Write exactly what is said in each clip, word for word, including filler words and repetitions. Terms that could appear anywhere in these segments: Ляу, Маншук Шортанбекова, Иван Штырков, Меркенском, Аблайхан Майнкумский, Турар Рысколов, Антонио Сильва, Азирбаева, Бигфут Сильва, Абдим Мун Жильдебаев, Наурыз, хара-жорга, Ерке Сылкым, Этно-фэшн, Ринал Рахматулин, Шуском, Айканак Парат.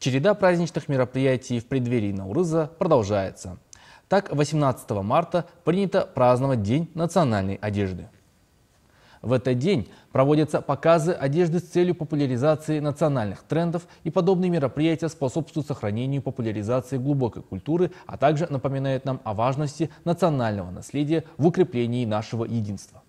Череда праздничных мероприятий в преддверии Наурыза продолжается. Так, восемнадцатого марта принято праздновать День национальной одежды. В этот день проводятся показы одежды с целью популяризации национальных трендов, и подобные мероприятия способствуют сохранению и популяризации глубокой культуры, а также напоминают нам о важности национального наследия в укреплении нашего единства.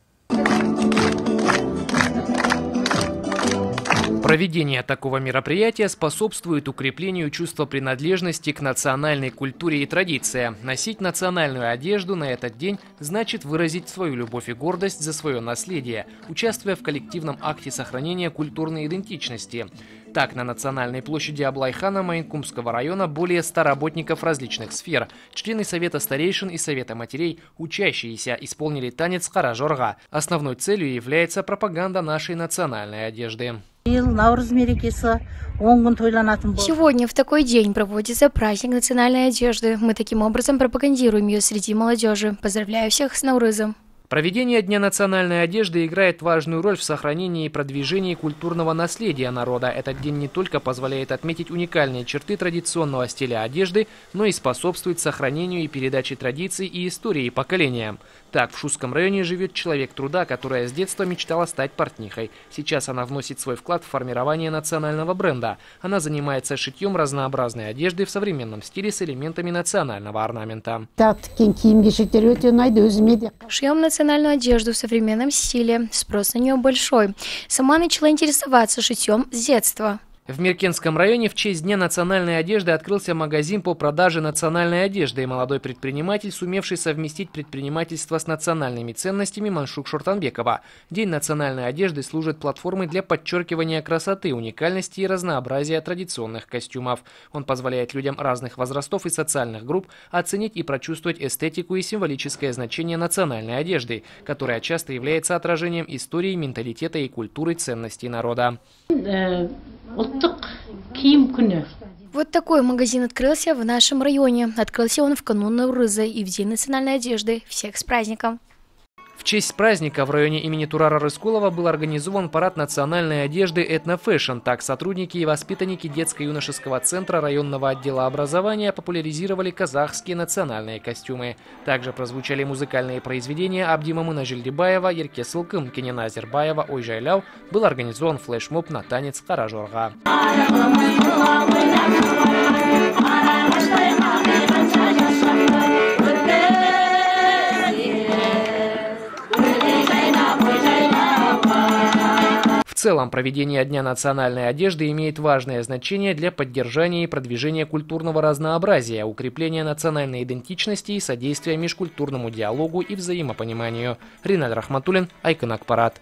Проведение такого мероприятия способствует укреплению чувства принадлежности к национальной культуре и традициям. Носить национальную одежду на этот день значит выразить свою любовь и гордость за свое наследие, участвуя в коллективном акте сохранения культурной идентичности. Так, на Национальной площади Аблайхана Майнкумского района более ста работников различных сфер, члены Совета старейшин и Совета матерей, учащиеся, исполнили танец хара-жорга. Основной целью является пропаганда нашей национальной одежды. Сегодня в такой день проводится праздник национальной одежды. Мы таким образом пропагандируем ее среди молодежи. Поздравляю всех с Наурызом! Проведение Дня национальной одежды играет важную роль в сохранении и продвижении культурного наследия народа. Этот день не только позволяет отметить уникальные черты традиционного стиля одежды, но и способствует сохранению и передаче традиций и истории поколениям. Так, в Шуском районе живет человек труда, которая с детства мечтала стать портнихой. Сейчас она вносит свой вклад в формирование национального бренда. Она занимается шитьем разнообразной одежды в современном стиле с элементами национального орнамента. Шьем национальную одежду в современном стиле. Спрос на нее большой. Сама начала интересоваться шитьем с детства. В Меркенском районе в честь Дня национальной одежды открылся магазин по продаже национальной одежды, и молодой предприниматель, сумевший совместить предпринимательство с национальными ценностями, Маншук Шортанбекова. День национальной одежды служит платформой для подчеркивания красоты, уникальности и разнообразия традиционных костюмов. Он позволяет людям разных возрастов и социальных групп оценить и прочувствовать эстетику и символическое значение национальной одежды, которая часто является отражением истории, менталитета и культуры ценностей народа. Вот такой магазин открылся в нашем районе. Открылся он в канун Наурыза и в День национальной одежды. Всех с праздником! В честь праздника в районе имени Турара Рысколова был организован парад национальной одежды «Этно-фэшн». Так, сотрудники и воспитанники детско-юношеского центра районного отдела образования популяризировали казахские национальные костюмы. Также прозвучали музыкальные произведения Абдима Муна Жильдебаева, Ерке Сылкым, Кенена Азирбаева, Ляу. Был организован флешмоб на танец хара-жорга. В целом, проведение Дня национальной одежды имеет важное значение для поддержания и продвижения культурного разнообразия, укрепления национальной идентичности и содействия межкультурному диалогу и взаимопониманию. Ринал Рахматулин, Айканак Парат.